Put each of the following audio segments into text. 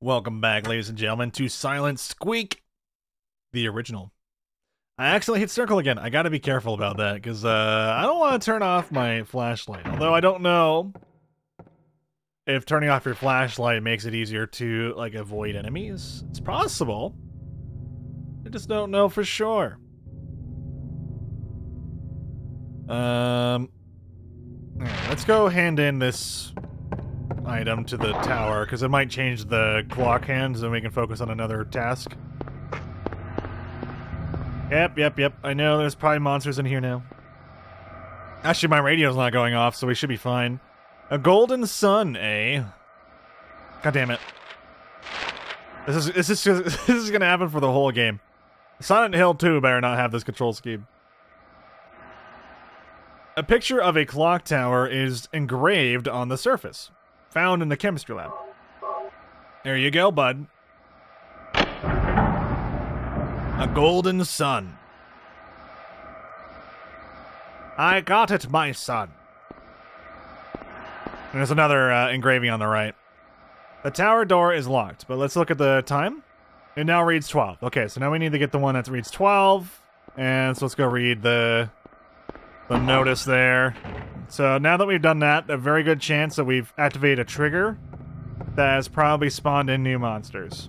Welcome back, ladies and gentlemen, to Silent Squeak, the original. I accidentally hit circle again. I gotta be careful about that, because I don't want to turn off my flashlight. Although I don't know if turning off your flashlight makes it easier to, like, avoid enemies. It's possible. I just don't know for sure. Right, let's go hand in this item to the tower, because it might change the clock hands and we can focus on another task. Yep. I know there's probably monsters in here now. Actually, my radio's not going off, so we should be fine. A golden sun, eh? God damn it. This is gonna happen for the whole game. Silent Hill 2 better not have this control scheme. A picture of a clock tower is engraved on the surface. Found in the chemistry lab. There you go, bud. A golden sun. I got it, my son. And there's another engraving on the right. The tower door is locked, but let's look at the time. It now reads 12. Okay, so now we need to get the one that reads 12. And so let's go read the notice there. So now that we've done that, a very good chance that we've activated a trigger that has probably spawned in new monsters.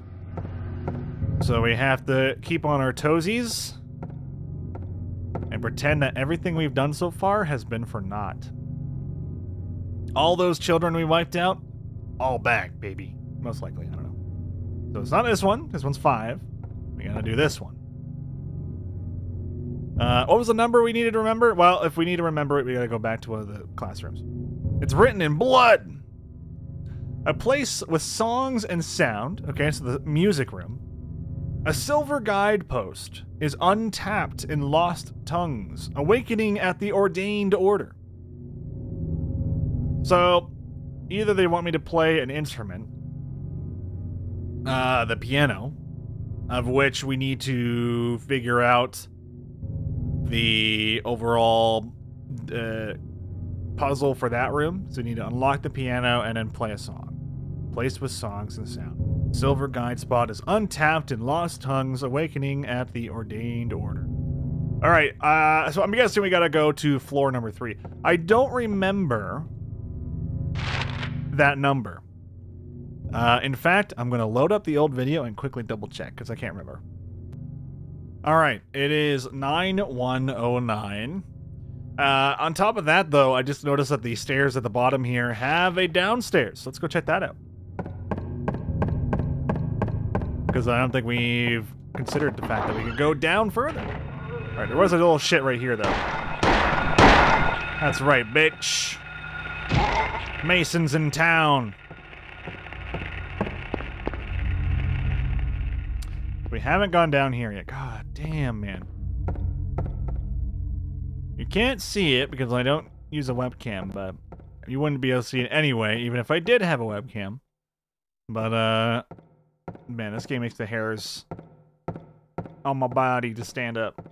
So we have to keep on our toesies and pretend that everything we've done so far has been for naught. All those children we wiped out, all back, baby. Most likely, I don't know. So it's not this one. This one's 5. We gotta do this one. What was the number we needed to remember? Well, if we need to remember it, we gotta go back to one of the classrooms. It's written in blood! A place with songs and sound. Okay, so the music room. A silver guidepost is untapped in lost tongues, awakening at the ordained order. So, either they want me to play an instrument, the piano, of which we need to figure out the overall puzzle for that room. So you need to unlock the piano and then play a song. Placed with songs and sound. Silver guide spot is untapped in lost tongues, awakening at the ordained order. All right, so I'm guessing we gotta go to floor number 3. I don't remember that number. In fact, I'm gonna load up the old video and quickly double check, because I can't remember. Alright, it is 9109. On top of that, though, I just noticed that the stairs at the bottom here have a downstairs. Let's go check that out. Because I don't think we've considered the fact that we could go down further. Alright, there was a little shit right here, though. That's right, bitch. Mason's in town. We haven't gone down here yet. God damn, man. You can't see it because I don't use a webcam, but you wouldn't be able to see it anyway, even if I did have a webcam. But, man, this game makes the hairs on my body to stand up.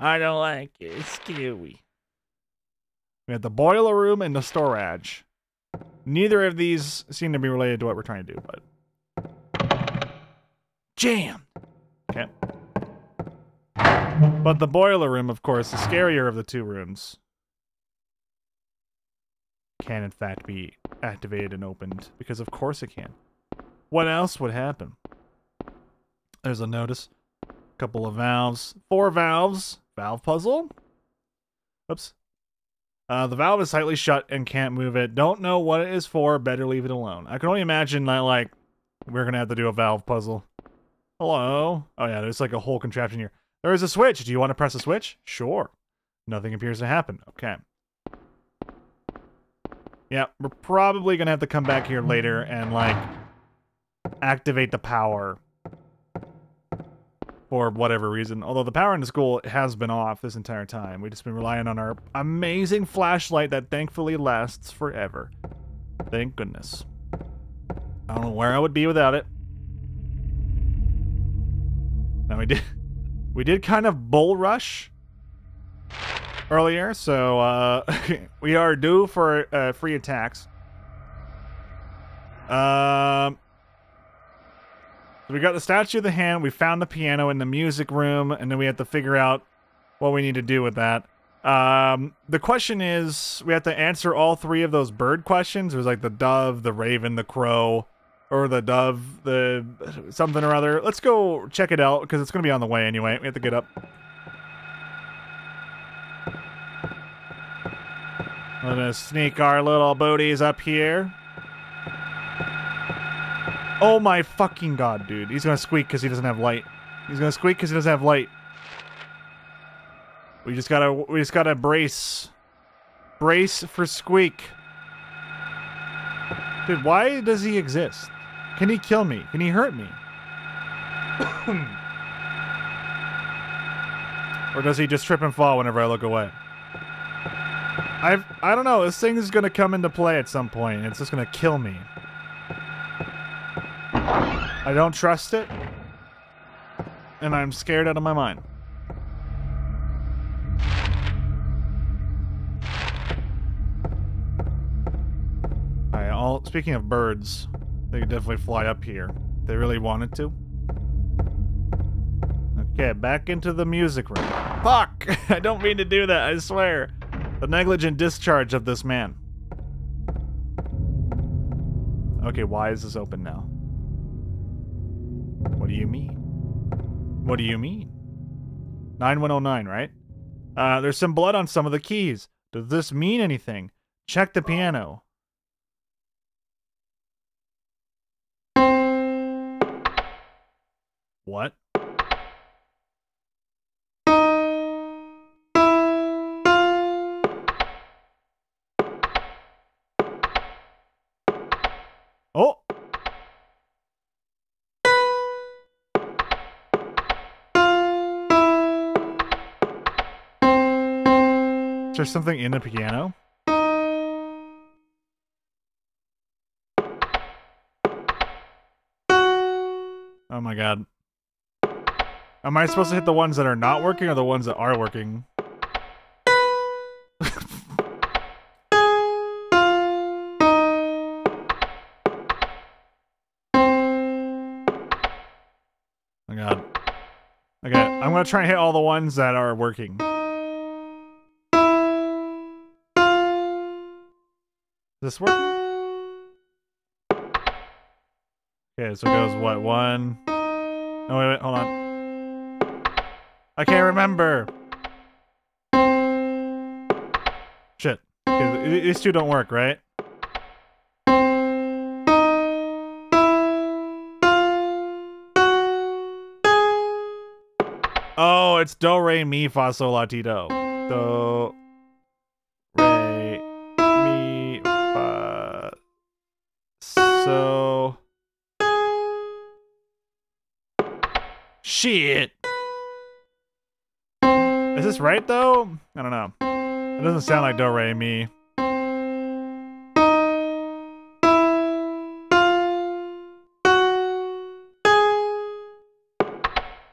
I don't like it. It's scary. We have the boiler room and the storage. Neither of these seem to be related to what we're trying to do, but... Jam! Okay. But the boiler room, of course, the scarier of the two rooms, can in fact be activated and opened, because of course it can. What else would happen? There's a notice. A couple of valves. 4 valves. Valve puzzle? Oops. The valve is tightly shut and can't move it. Don't know what it is for. Better leave it alone. I can only imagine that, like, we're gonna have to do a valve puzzle. Hello? Oh yeah, there's like a whole contraption here. There is a switch. Do you want to press a switch? Sure. Nothing appears to happen. Okay. Yeah, we're probably gonna have to come back here later and like activate the power for whatever reason. Although the power in the school has been off this entire time. We've just been relying on our amazing flashlight that thankfully lasts forever. Thank goodness. I don't know where I would be without it. Now we did kind of bull rush earlier, so we are due for free attacks. So we got the statue of the hand, we found the piano in the music room, and then we have to figure out what we need to do with that. The question is, we have to answer all three of those bird questions. There's like the dove, the raven, the crow, or the dove, the something or other. Let's go check it out, because it's going to be on the way anyway. We have to get up. Let us sneak our little booties up here. Oh my fucking god, dude. He's gonna squeak because he doesn't have light. He's gonna squeak because he doesn't have light. We just gotta brace. Brace for Squeak. Dude, why does he exist? Can he kill me? Can he hurt me? Or does he just trip and fall whenever I look away? I don't know, this thing is gonna come into play at some point, and it's just gonna kill me. I don't trust it, and I'm scared out of my mind. Alright, speaking of birds, they could definitely fly up here if they really wanted to. Okay, back into the music room. Fuck! I don't mean to do that, I swear. The negligent discharge of this man. Okay, why is this open now? What do you mean? What do you mean? 9109, right? There's some blood on some of the keys. Does this mean anything? Check the piano. What? Oh! Is there something in the piano? Oh my god. Am I supposed to hit the ones that are not working or the ones that are working? God. Okay, I'm gonna try and hit all the ones that are working. Does this work? Okay, so it goes what? One. No, wait, hold on. I can't remember. Shit. Okay, these two don't work, right? Oh, it's do, re, mi, fa, sol, la, ti, do. Do, re, mi, fa, so. Shit! Is this right, though? I don't know. It doesn't sound like do, re, mi.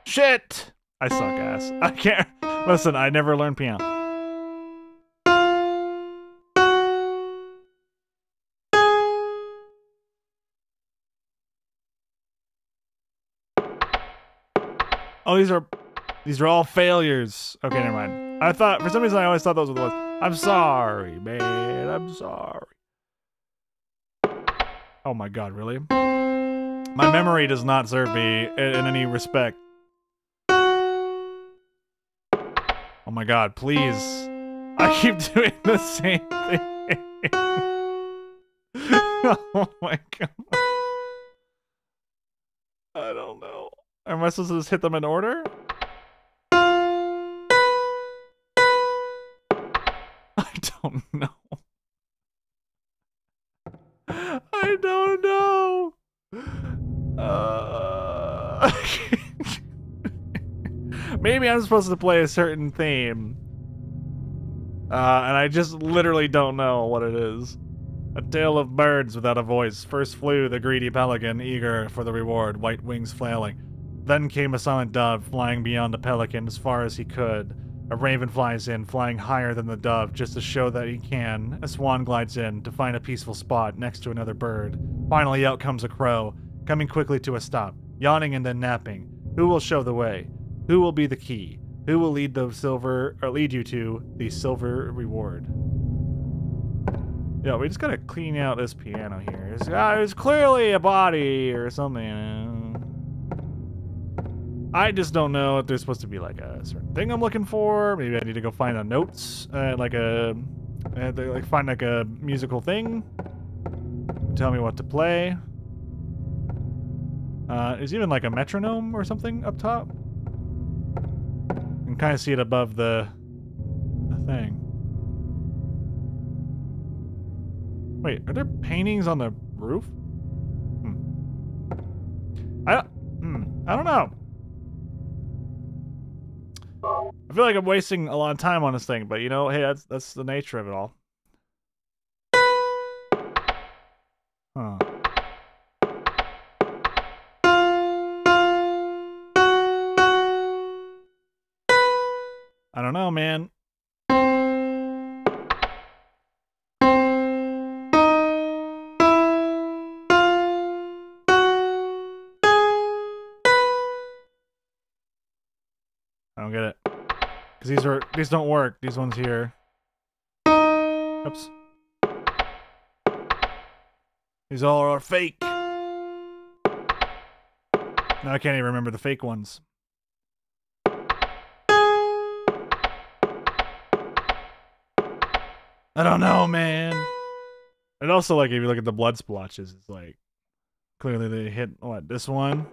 Shit! I suck ass. I can't. Listen, I never learned piano. Oh, these are all failures. Okay, never mind. I thought, for some reason, I always thought those were the ones. I'm sorry, man. I'm sorry. Oh my god, really? My memory does not serve me in any respect. Oh my god, please. I keep doing the same thing. Oh my god. I don't know. Am I supposed to just hit them in order? I don't know. I don't know. Maybe I'm supposed to play a certain theme. And I just literally don't know what it is. A tale of birds without a voice. First flew the greedy pelican, eager for the reward, white wings flailing. Then came a silent dove, flying beyond the pelican as far as he could. A raven flies in, flying higher than the dove, just to show that he can. A swan glides in, to find a peaceful spot next to another bird. Finally out comes a crow, coming quickly to a stop. yawning and then napping. Who will show the way? Who will be the key? Who will lead the silver, or lead you to the silver reward? Yeah, we just gotta clean out this piano here. It's clearly a body or something. I just don't know if there's supposed to be like a certain thing I'm looking for. Maybe I need to go find the notes, find like a musical thing. Tell me what to play. There's even like a metronome or something up top. You can kind of see it above the thing. Wait, are there paintings on the roof? I don't know. I feel like I'm wasting a lot of time on this thing, but you know, hey, that's the nature of it all. Huh. I don't know, man. I don't get it. 'Cause these don't work. These ones here. Oops. These all are fake. Now I can't even remember the fake ones. I don't know, man. And also, like, if you look at the blood splotches, it's like, clearly they hit, what, this one,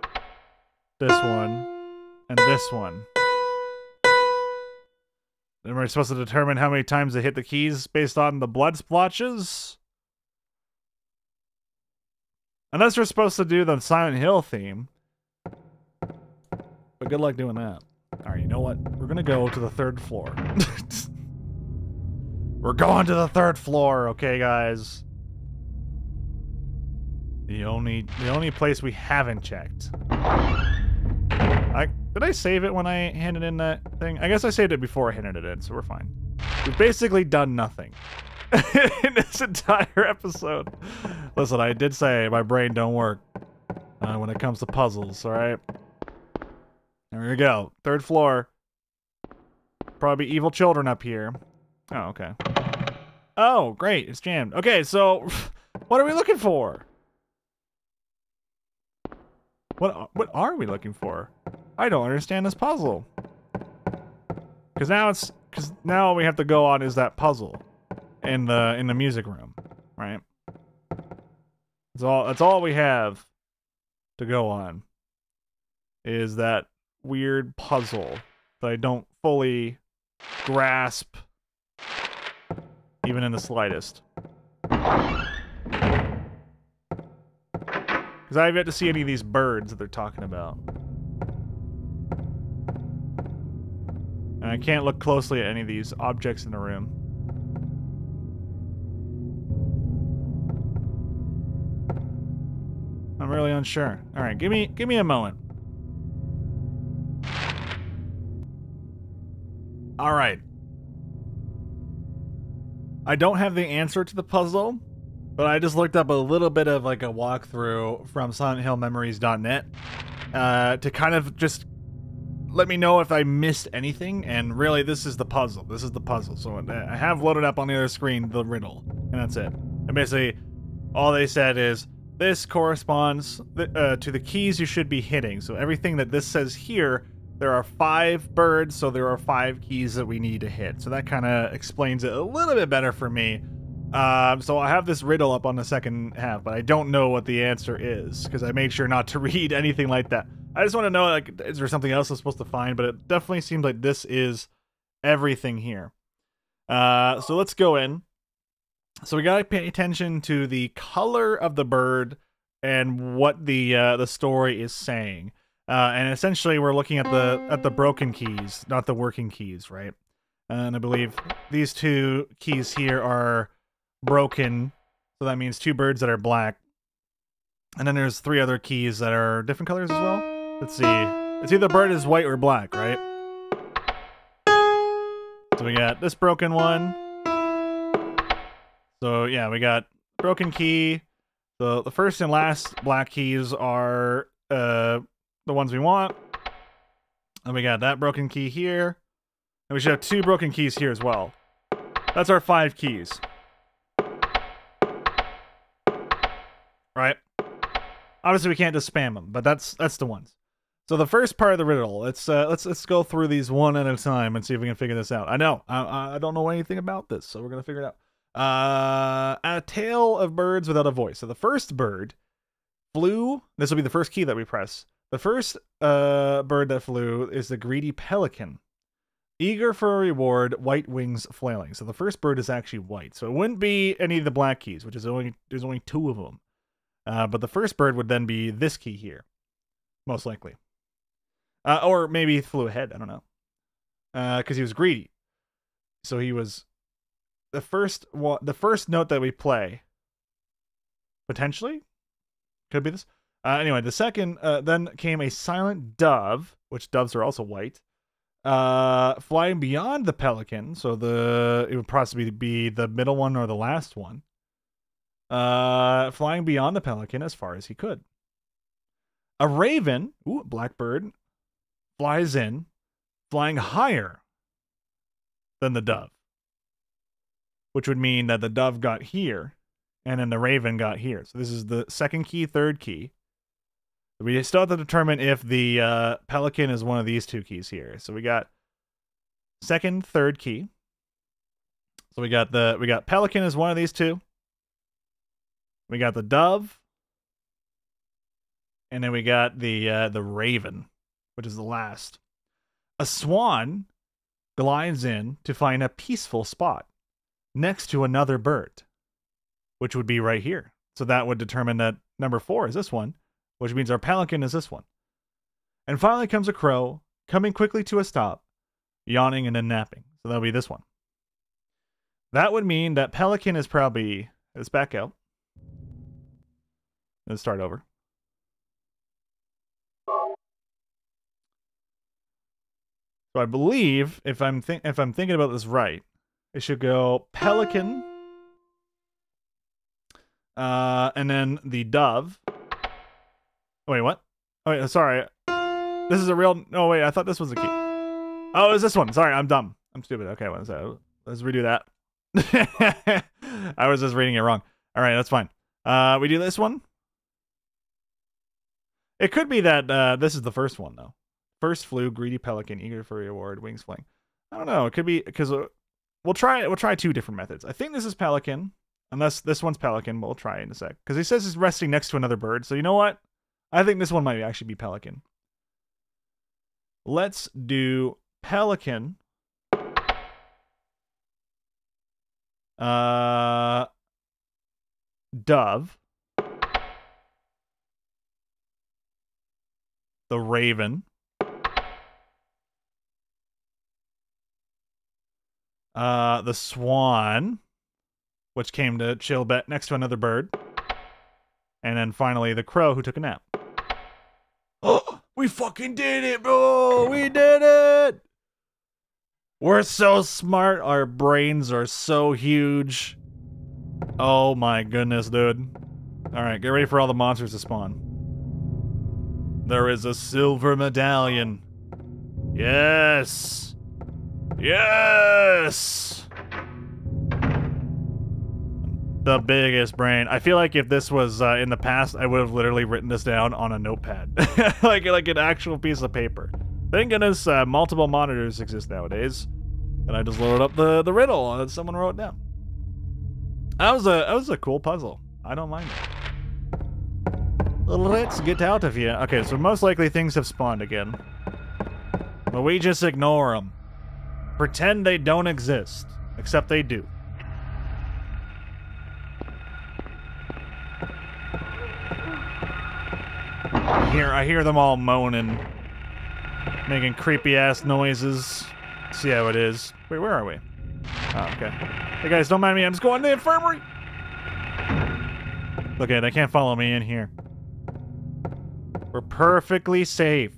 and this one. And we're supposed to determine how many times they hit the keys based on the blood splotches? Unless we're supposed to do the Silent Hill theme. But good luck doing that. Alright, you know what? We're gonna go to the third floor. We're going to the third floor, okay, guys? The only place we haven't checked. Did I save it when I handed in that thing? I guess I saved it before I handed it in, so we're fine. We've basically done nothing in this entire episode. Listen, I did say my brain don't work when it comes to puzzles, all right? There we go. Third floor. Probably evil children up here. Oh, okay. Oh, great. It's jammed. Okay, so what are we looking for? What are we looking for? I don't understand this puzzle. Cause now all we have to go on is that puzzle in the music room, right? That's all we have to go on is that weird puzzle that I don't fully grasp. Even in the slightest. Because I have yet to see any of these birds that they're talking about. And I can't look closely at any of these objects in the room. I'm really unsure. Alright, give me a moment. Alright. I don't have the answer to the puzzle, but I just looked up a little bit of like a walkthrough from SilentHillMemories.net to kind of just let me know if I missed anything, and really this is the puzzle. This is the puzzle. So I have loaded up on the other screen the riddle, and that's it. And basically, all they said is, this corresponds to the keys you should be hitting. So everything that this says here, there are 5 birds, so there are 5 keys that we need to hit. So that kind of explains it a little bit better for me. So I have this riddle up on the second half, but I don't know what the answer is because I made sure not to read anything like that. I just want to know, like, is there something else I'm supposed to find? But it definitely seems like this is everything here. So let's go in. So we got to pay attention to the color of the bird and what the story is saying. And essentially, we're looking at the broken keys, not the working keys, right? And I believe these 2 keys here are broken, so that means 2 birds that are black. And then there's 3 other keys that are different colors as well. Let's see. It's either bird is white or black, right? So we got this broken one. So yeah, we got broken key. The first and last black keys are the ones we want. And we got that broken key here. And we should have 2 broken keys here as well. That's our 5 keys. Right? Obviously we can't just spam them, but that's the ones. So the first part of the riddle, let's go through these one at a time and see if we can figure this out. I know, I don't know anything about this, so we're going to figure it out. A tale of birds without a voice. So the first bird flew, this will be the first key that we press. The first bird that flew is the greedy pelican. Eager for a reward, white wings flailing. So the first bird is actually white. So it wouldn't be any of the black keys, which is there's only 2 of them. But the first bird would then be this key here, most likely. Or maybe he flew ahead, I don't know. Because he was greedy. So he was... The first note that we play, potentially, could be this. Anyway, the second, then came a silent dove, which doves are also white. Flying beyond the pelican, so it would possibly be the middle one or the last one. Flying beyond the pelican as far as he could. A raven, ooh, blackbird, flies in, flying higher than the dove, which would mean that the dove got here, and then the raven got here. So this is the second key, third key. We still have to determine if the pelican is one of these 2 keys here. So we got second, third key. So we got pelican is one of these 2. We got the dove, and then we got the raven, which is the last. A swan glides in to find a peaceful spot next to another bird, which would be right here. So that would determine that number 4 is this one, which means our pelican is this one. And finally comes a crow, coming quickly to a stop, yawning and then napping. So that'll be this one. That would mean that pelican is probably... Let's back out. Let's start over. So I believe, if I'm thinking about this right, it should go pelican, and then the dove. Wait, what? Oh, wait, sorry. This is a real... No, wait, I thought this was the key. Oh, it was this one. Sorry, I'm dumb. I'm stupid. Okay, so let's redo that. I was just reading it wrong. All right, that's fine. We do this one. It could be that this is the first one, though. First flew, greedy pelican, eager for reward, wings fling. I don't know. It could be... Because we'll try 2 different methods. I think this is pelican. Unless this one's pelican, but we'll try it in a sec. Because he says he's resting next to another bird. So you know what? I think this one might actually be pelican. Let's do pelican. Dove. The raven. The swan, which came to chill bet next to another bird. And then finally the crow who took a nap. Oh, we fucking did it, bro! We did it! We're so smart, our brains are so huge. Oh my goodness, dude. Alright, get ready for all the monsters to spawn. There is a silver medallion. Yes! Yes! The biggest brain. I feel like if this was in the past, I would have literally written this down on a notepad. like an actual piece of paper. Thank goodness multiple monitors exist nowadays. And I just loaded up the riddle that someone wrote down. That was a cool puzzle. I don't mind it. Let's get out of here. Okay, so most likely things have spawned again. But we just ignore them. Pretend they don't exist. Except they do. I hear them all moaning, making creepy ass noises. Let's see how it is. Wait, where are we? Oh, okay. Hey guys, don't mind me. I'm just going to the infirmary. Look at it. They can't follow me in here. We're perfectly safe.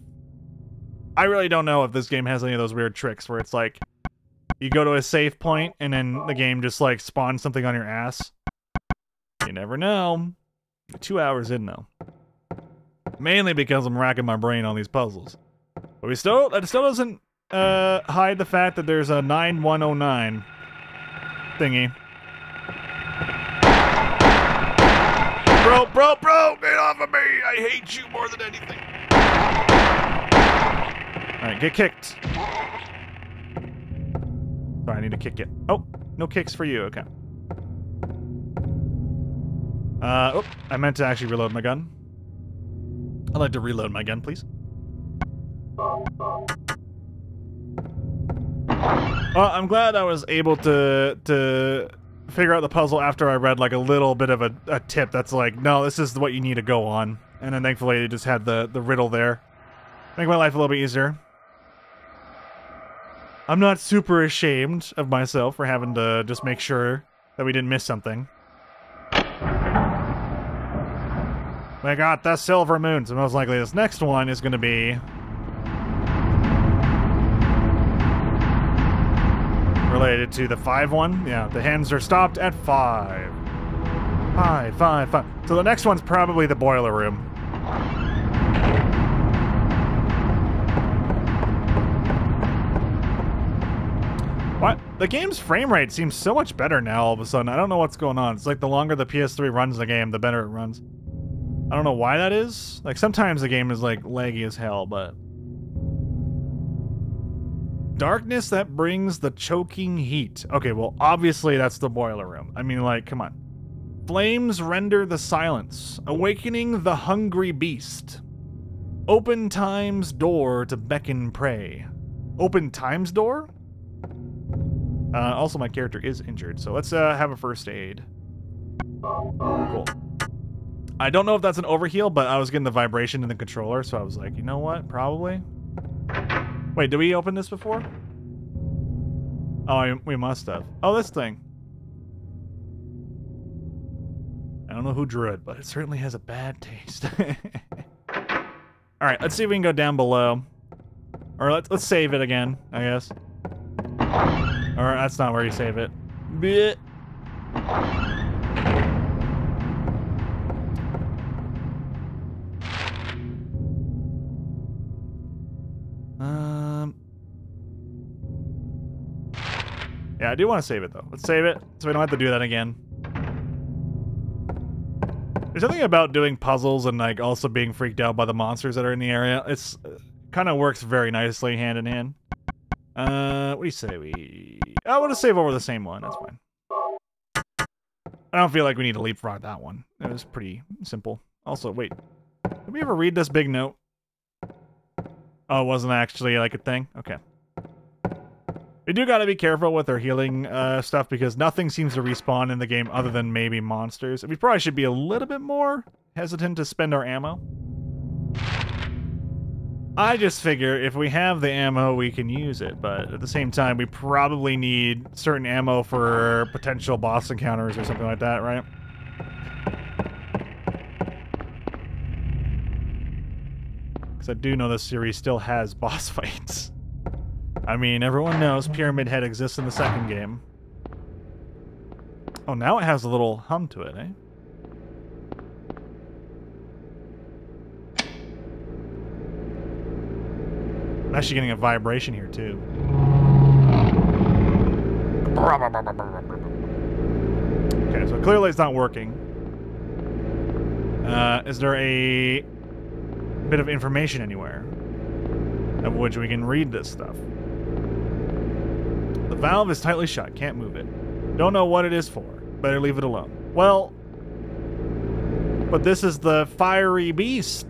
I really don't know if this game has any of those weird tricks where it's like you go to a safe point and then the game just like spawns something on your ass. You never know. 2 hours in though. Mainly because I'm racking my brain on these puzzles. But it still doesn't hide the fact that there's a 9109 thingy. Bro, get off of me! I hate you more than anything. Alright, get kicked. Sorry, I need to kick it. Oh, no kicks for you, okay. Oh, I meant to actually reload my gun. I'd like to reload my gun, please. Well, I'm glad I was able to figure out the puzzle after I read like a little bit of a tip that's like, no, this is what you need to go on. And then thankfully it just had the riddle there. Make my life a little bit easier. I'm not super ashamed of myself for having to just make sure that we didn't miss something. We got the silver moon, so most likely this next one is going to be... related to the 5-1. Yeah, the hands are stopped at 5. 5, 5, 5. So the next one's probably the boiler room. What? The game's frame rate seems so much better now all of a sudden. I don't know what's going on. It's like the longer the PS3 runs the game, the better it runs. I don't know why that is. Like, sometimes the game is, like, laggy as hell, but... darkness that brings the choking heat. Okay, well, obviously that's the boiler room. I mean, like, come on. Flames render the silence, awakening the hungry beast. Open time's door to beckon prey. Open time's door? Also, my character is injured, so let's have a first aid. Cool. I don't know if that's an overheal, but I was getting the vibration in the controller, so I was like, you know what? Probably. Wait, did we open this before? Oh, we must have. Oh, this thing. I don't know who drew it, but it certainly has a bad taste. All right, let's see if we can go down below. Or let's save it again, I guess. Or that's not where you save it. Blech. Yeah, I do want to save it, though. Let's save it so we don't have to do that again. There's something about doing puzzles and, like, also being freaked out by the monsters that are in the area. It's kind of works very nicely hand in hand. What do you say we... I want to save over the same one. That's fine. I don't feel like we need to leapfrog that one. It was pretty simple. Also, wait. Did we ever read this big note? Oh, it wasn't actually, like, a thing? Okay. We do gotta be careful with our healing stuff because nothing seems to respawn in the game other than maybe monsters. We probably should be a little bit more hesitant to spend our ammo. I just figure if we have the ammo, we can use it, but at the same time, we probably need certain ammo for potential boss encounters or something like that, right? Because I do know this series still has boss fights. I mean, everyone knows Pyramid Head exists in the second game. Oh, now it has a little hum to it, eh? I'm actually getting a vibration here, too. Okay, so clearly it's not working. Is there a bit of information anywhere of which we can read this stuff? The valve is tightly shut. Can't move it. Don't know what it is for. Better leave it alone. Well, but this is the fiery beast.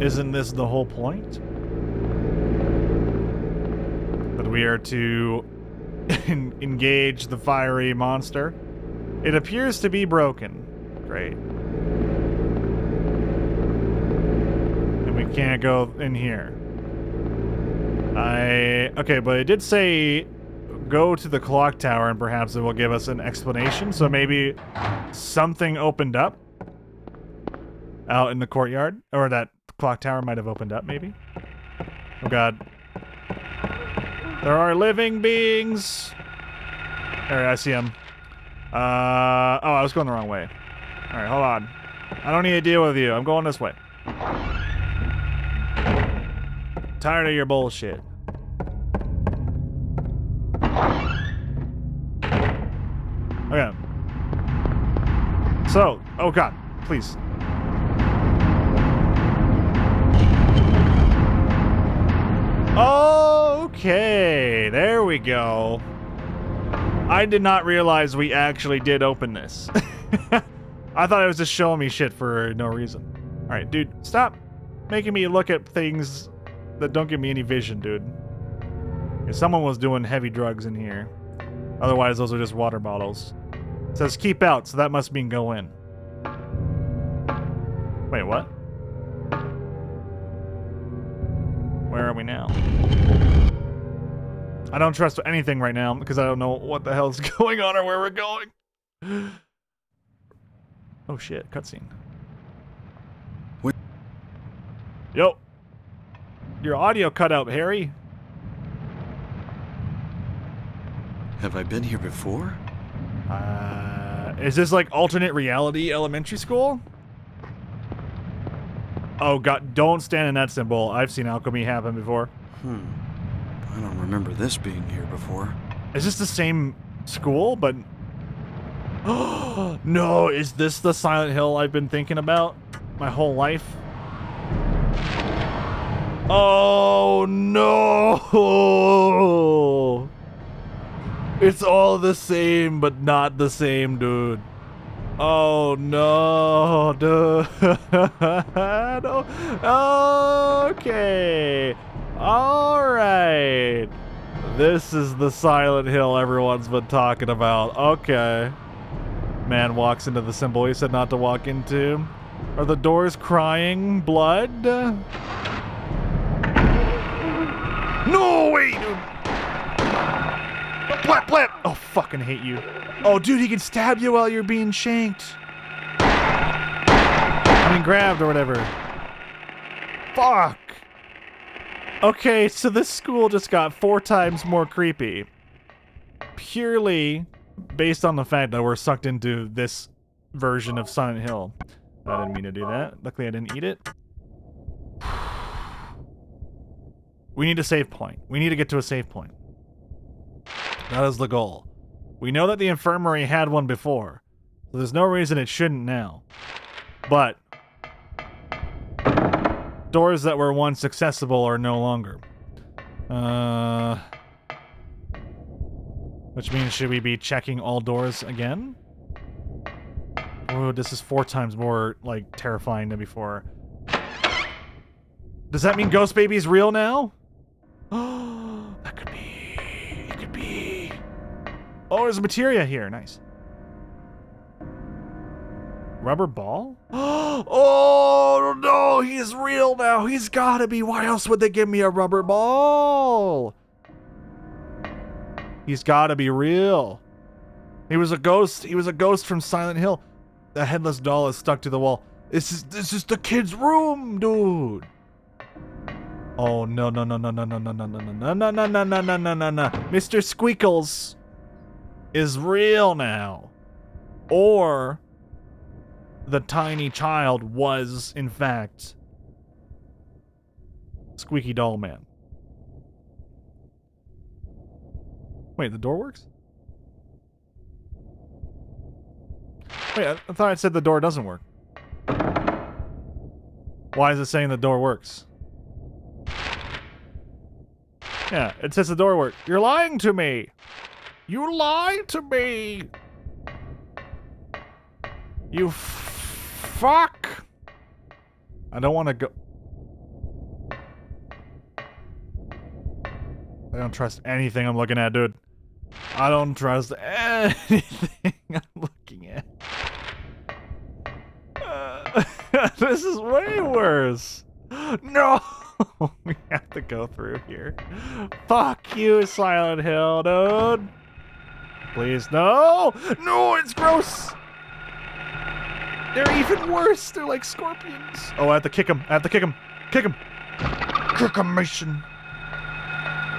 Isn't this the whole point? That we are to engage the fiery monster? It appears to be broken. Great. Can't go in here. Okay, but it did say go to the clock tower and perhaps it will give us an explanation. So maybe something opened up out in the courtyard, or that clock tower might have opened up maybe. Oh God. There are living beings. There, I see them. Oh, I was going the wrong way. All right, hold on. I don't need to deal with you. I'm going this way. Tired of your bullshit. Okay. So, oh God, please. Okay, there we go. I did not realize we actually did open this. I thought it was just showing me shit for no reason. All right, dude, stop making me look at things that don't give me any vision, dude. If someone was doing heavy drugs in here. Otherwise, those are just water bottles. It says keep out, so that must mean go in. Wait, what? Where are we now? I don't trust anything right now because I don't know what the hell's going on or where we're going. Oh shit, cutscene. Yo. Your audio cut out, Harry. Have I been here before? Is this like alternate reality elementary school? Oh God, don't stand in that symbol. I've seen alchemy happen before. Hmm. I don't remember this being here before. Is this the same school, but... Oh, no, is this the Silent Hill I've been thinking about my whole life? Oh, no! It's all the same, but not the same, dude. Oh, no, dude. No. Okay. Alright. This is the Silent Hill everyone's been talking about. Okay. Man walks into the symbol he said not to walk into. Are the doors crying blood? No, wait! Blap, blap! Oh, fucking hate you. Oh, dude, he can stab you while you're being shanked. I mean, grabbed or whatever. Fuck! Okay, so this school just got 4 times more creepy. Purely based on the fact that we're sucked into this version of Silent Hill. I didn't mean to do that. Luckily, I didn't eat it. We need a save point. We need to get to a save point. That is the goal. We know that the infirmary had one before, so there's no reason it shouldn't now. But... doors that were once accessible are no longer. Which means should we be checking all doors again? Oh, this is 4 times more like terrifying than before. Does that mean Ghost Baby's real now? Oh, that could be. It could be. Oh, there's materia here. Nice. Rubber ball? Oh, no, he's real now. He's gotta be. Why else would they give me a rubber ball? He's gotta be real. He was a ghost. He was a ghost from Silent Hill. The headless doll is stuck to the wall. This is the kid's room, dude. Oh, no, no, no, no, no, no, no, no, no, no, no, no, no, no, no, no, no, no. Mr. Squeakles is real now. Or... the tiny child was, in fact, Squeaky Doll Man. Wait, the door works? Wait, I thought I said the door doesn't work. Why is it saying the door works? Yeah, it says the door works. You're lying to me! You lied to me! You fuck! I don't want to go... I don't trust anything I'm looking at, dude. I don't trust anything I'm looking at. This is way worse. No! We have to go through here. Fuck you, Silent Hill, dude. Please, no! No, it's gross! They're even worse. They're like scorpions. Oh, I have to kick him. I have to kick him. Kick him. Kick him, mission.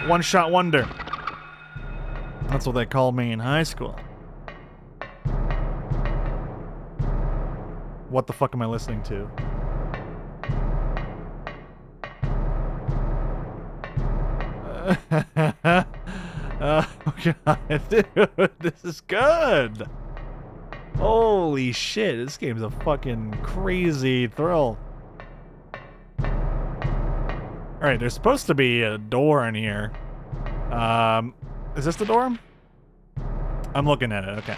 One-shot wonder. That's what they called me in high school. what the fuck am I listening to? Oh god, dude, this is good! Holy shit, this game's a fucking crazy thrill. Alright, there's supposed to be a door in here. Is this the door? I'm looking at it, okay.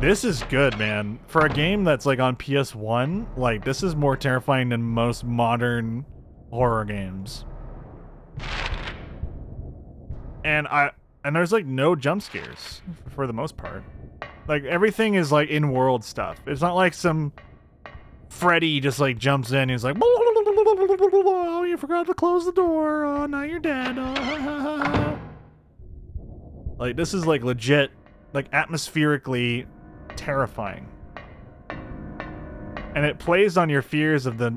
This is good, man. For a game that's like on PS1, like this is more terrifying than most modern horror games. And there's like no jump scares for the most part. Like everything is like in-world stuff. It's not like some Freddy just like jumps in and he's like, oh, you forgot to close the door. Oh, now you're dead. Oh. Like this is like legit, like atmospherically terrifying, and it plays on your fears of the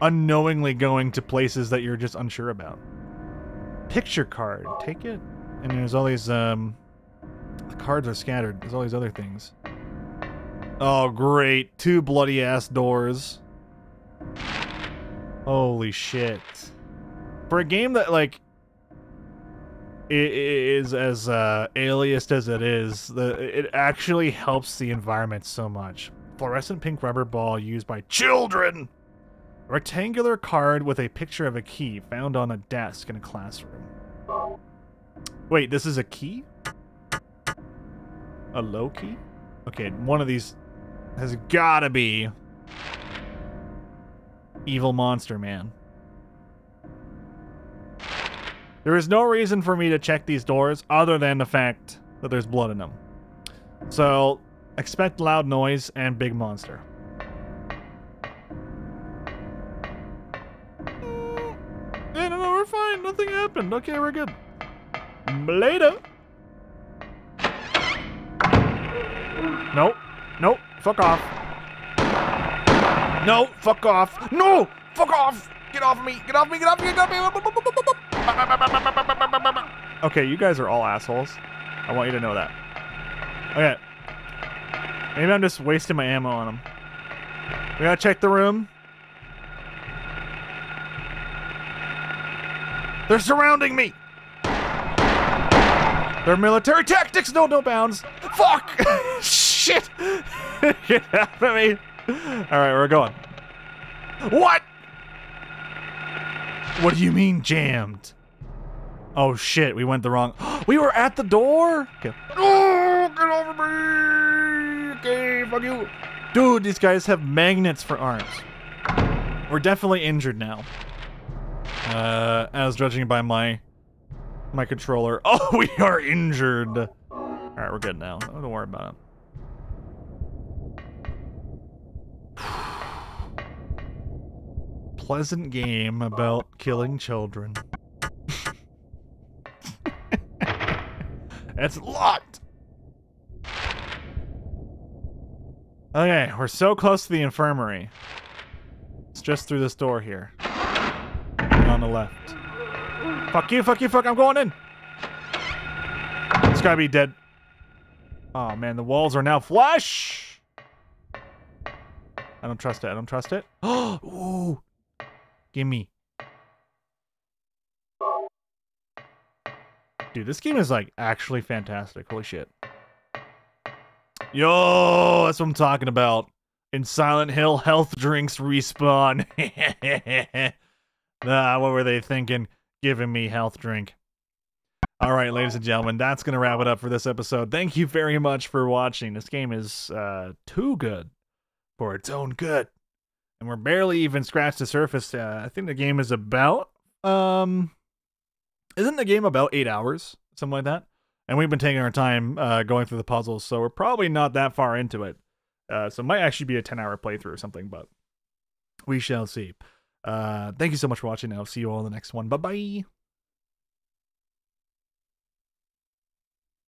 unknowingly going to places that you're just unsure about. Picture card, take it. And there's all these the cards are scattered. There's all these other things. Oh great, two bloody ass doors. Holy shit! For a game that like it is as aliased as it is, it actually helps the environment so much. Fluorescent pink rubber ball used by children! A rectangular card with a picture of a key found on a desk in a classroom. Wait, this is a key? A low key? Okay, one of these has gotta be... Evil Monster Man. There is no reason for me to check these doors other than the fact that there's blood in them. So, expect loud noise and big monster. No, no, no, we're fine. Nothing happened. Okay, we're good. Later. Nope. Nope. Fuck off. No. Fuck off. No! Fuck off! Get off me! Get off me! Get off me! Get off me! Okay, you guys are all assholes. I want you to know that. Okay. Maybe I'm just wasting my ammo on them. We gotta check the room. They're surrounding me! They're military tactics! No, no bounds! Fuck! Shit! Get out of me! Alright, we're going. What? What do you mean jammed? Oh shit, we went the wrong... We were at the door? Okay. Oh, get over me! Okay, fuck you. Dude, these guys have magnets for arms. We're definitely injured now. As judging by my controller. Oh, we are injured. All right, we're good now. Don't worry about it. Pleasant game about killing children. It's locked! Okay, we're so close to the infirmary. It's just through this door here. And on the left. Fuck you, fuck you, fuck, I'm going in! It's gotta be dead. Oh man, the walls are now flush! I don't trust it, I don't trust it. Ooh! Gimme. Dude, this game is like actually fantastic. Holy shit. Yo, that's what I'm talking about. In Silent Hill, health drinks respawn. What were they thinking? Giving me health drink. All right, ladies and gentlemen, that's going to wrap it up for this episode. Thank you very much for watching. This game is too good for its own good. And we're barely even scratched the surface. I think the game is about... Isn't the game about 8 hours? Something like that? And we've been taking our time going through the puzzles, so we're probably not that far into it. So it might actually be a 10-hour playthrough or something, but we shall see. Thank you so much for watching. I'll see you all in the next one. Bye-bye.